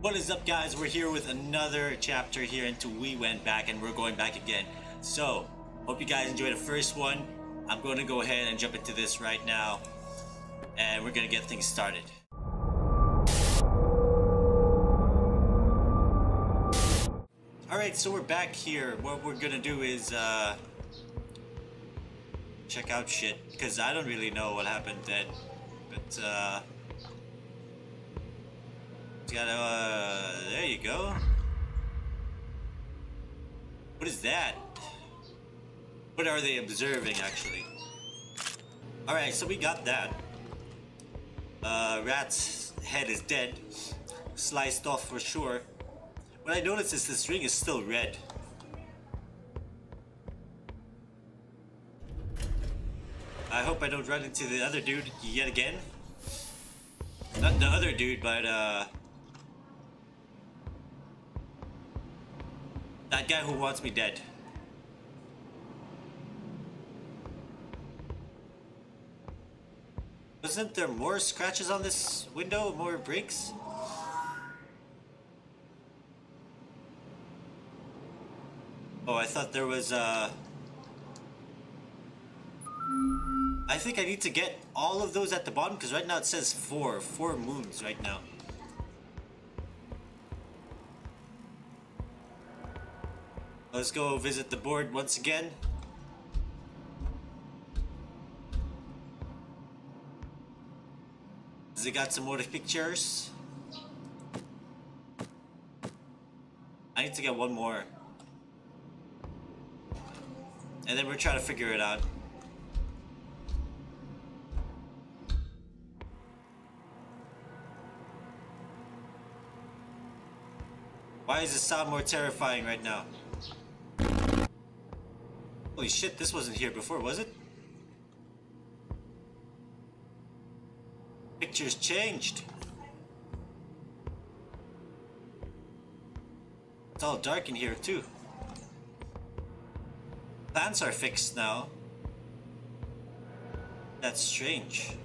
What is up, guys? We're here with another chapter here into We Went Back, and we're going back again. So, hope you guys enjoyed the first one. I'm going to go ahead and jump into this right now, and we're going to get things started. Alright, so we're back here. What we're going to do is check out shit, because I don't really know what happened then, but there you go. What is that? What are they observing, actually? Alright, so we got that. Rat's head is dead. Sliced off for sure. What I noticed is this ring is still red. I hope I don't run into the other dude yet again. Not the other dude, but that guy who wants me dead. Wasn't there more scratches on this window? More breaks? Oh, I thought there was I think I need to get all of those at the bottom, because right now it says four moons right now. Let's go visit the board once again. They got some more pictures. I need to get one more. And then we're trying to figure it out. Why does it sound more terrifying right now? Holy shit, this wasn't here before, was it? Pictures changed. It's all dark in here too. Plants are fixed now. That's strange.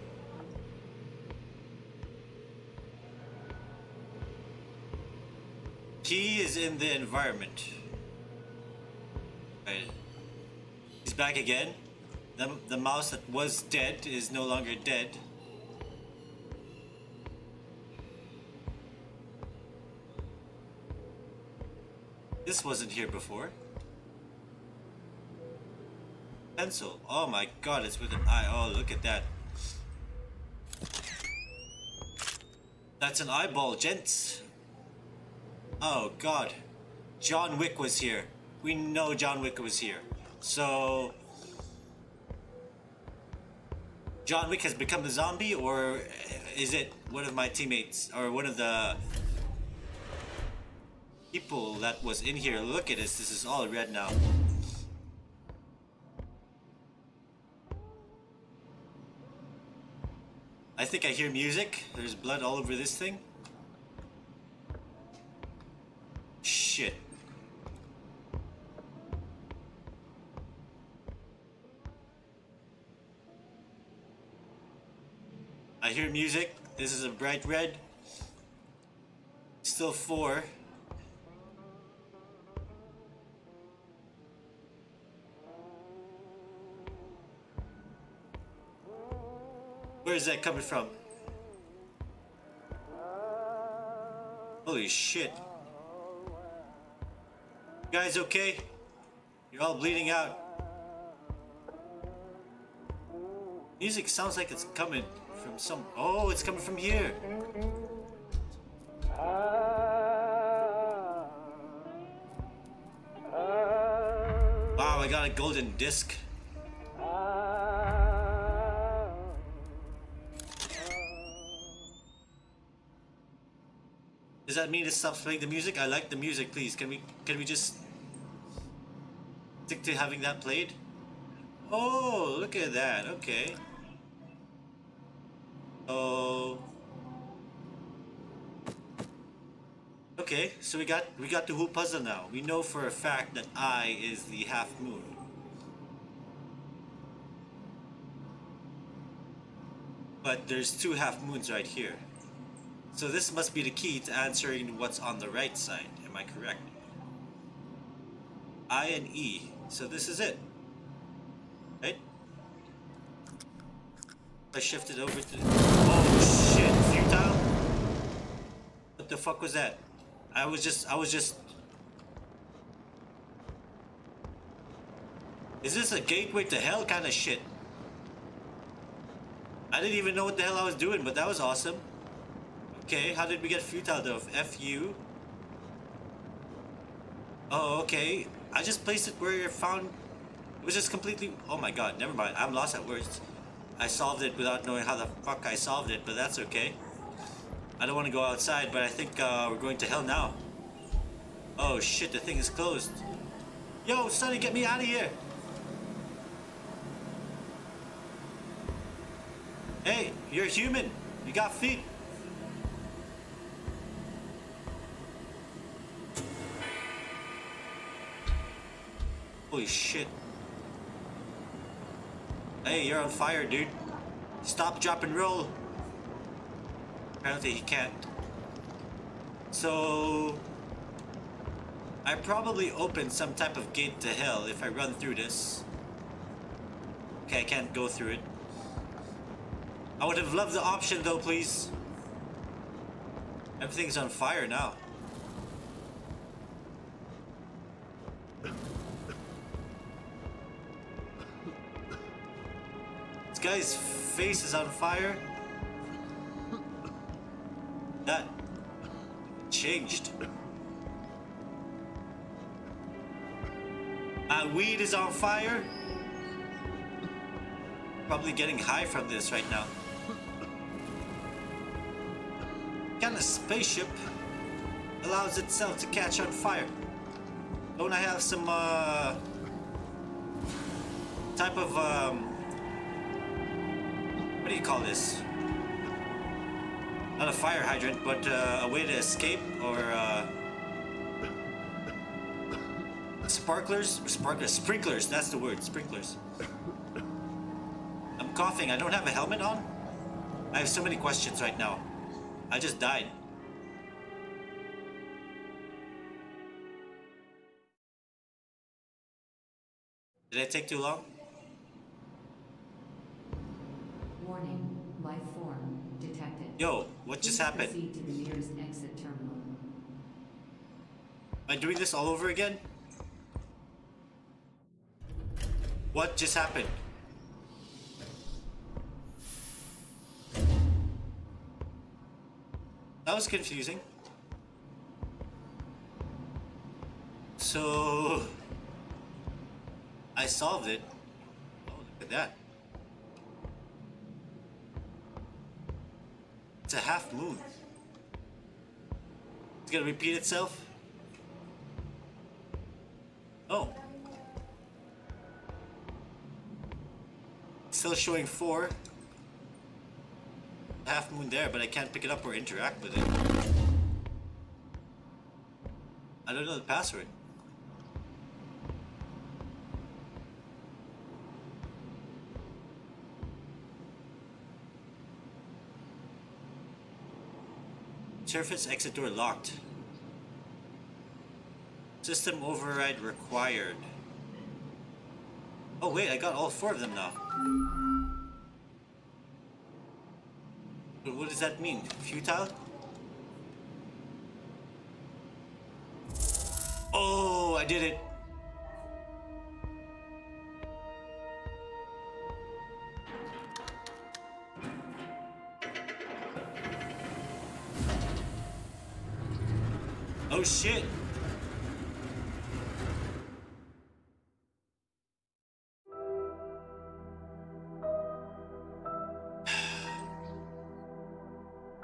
Key is in the environment. Right. He's back again. The mouse that was dead is no longer dead. This wasn't here before. Pencil. Oh my god, it's with an eye. Oh, look at that. That's an eyeball, gents. Oh god. John Wick was here. We know John Wick was here. So John Wick has become a zombie, or is it one of my teammates or one of the people that was in here? Look at this. This is all red now. I think I hear music. There's blood all over this thing. Shit. I hear music. This is a bright red. Still four. Where is that coming from? Holy shit. You guys okay? You're all bleeding out. Music sounds like it's coming from some... Oh, it's coming from here. Wow, I got a golden disc. Does that mean to stop playing the music? I like the music, please. Can we just stick to having that played? Oh, look at that. Okay. Oh. Okay, so we got the whole puzzle now. We know for a fact that I is the half moon. But there's two half moons right here. So this must be the key to answering what's on the right side, am I correct? I and E, so this is it, right? I shifted over to the... Oh shit, futile? What the fuck was that? I was just... Is this a gateway to hell kind of shit? I didn't even know what the hell I was doing, but that was awesome. Okay, how did we get futile though? F-U. Oh, okay. I just placed it where I found... It was just completely... Oh my god, never mind. I'm lost at words. I solved it without knowing how the fuck I solved it, but that's okay. I don't want to go outside, but I think we're going to hell now. Oh shit, the thing is closed. Yo, sonny, get me out of here! Hey, you're human. You got feet. Holy shit. Hey, you're on fire, dude. Stop, drop, and roll. Apparently he can't. So... I probably open some type of gate to hell if I run through this. Okay, I can't go through it. I would have loved the option though, please. Everything's on fire now. This guy's face is on fire. That changed. My weed is on fire. Probably getting high from this right now. Can a spaceship allows itself to catch on fire? Don't I have some type of what do you call this? Not a fire hydrant, but a way to escape, or sprinklers. That's the word, sprinklers. I'm coughing. I don't have a helmet on. I have so many questions right now. I just died. Did I take too long? Warning, life form detected. Yo, what just happened? Proceed to the nearest exit terminal. Am I doing this all over again? What just happened? That was confusing. So... I solved it. Oh, look at that. It's a half moon. It's gonna repeat itself? Oh. It's still showing 4. Half moon there, but I can't pick it up or interact with it. I don't know the password. Surface exit door locked. System override required. Oh wait, I got all 4 of them now. But what does that mean? Futile? Oh, I did it! Oh shit!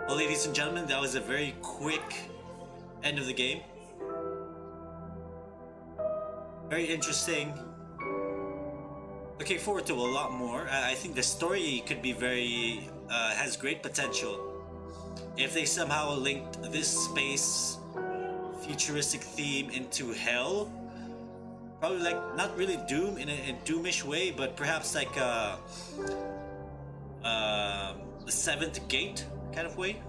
Well, ladies and gentlemen, that was a very quick end of the game. Very interesting. Looking forward to a lot more. I think the story could be very... has great potential. If they somehow linked this space futuristic theme into hell, probably like, not really Doom in a Doomish way, but perhaps like the Seventh Gate kind of way.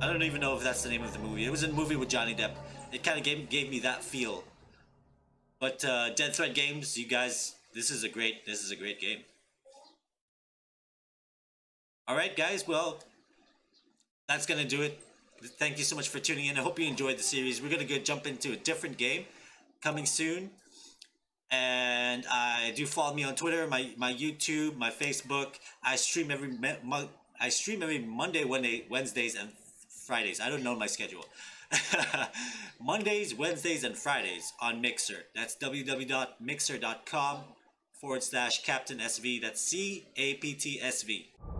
I don't even know if that's the name of the movie. It was a movie with Johnny Depp. It kind of gave me that feel. But Dead Thread Games, you guys, this is a great game. All right, guys. Well, that's gonna do it. Thank you so much for tuning in. I hope you enjoyed the series. We're gonna go jump into a different game coming soon. And I do follow me on Twitter, my YouTube, my Facebook. I stream every Monday, Wednesdays, and Fridays. I don't know my schedule. Mondays, Wednesdays, and Fridays on Mixer. That's www.mixer.com/CaptSV. That's CaptSV.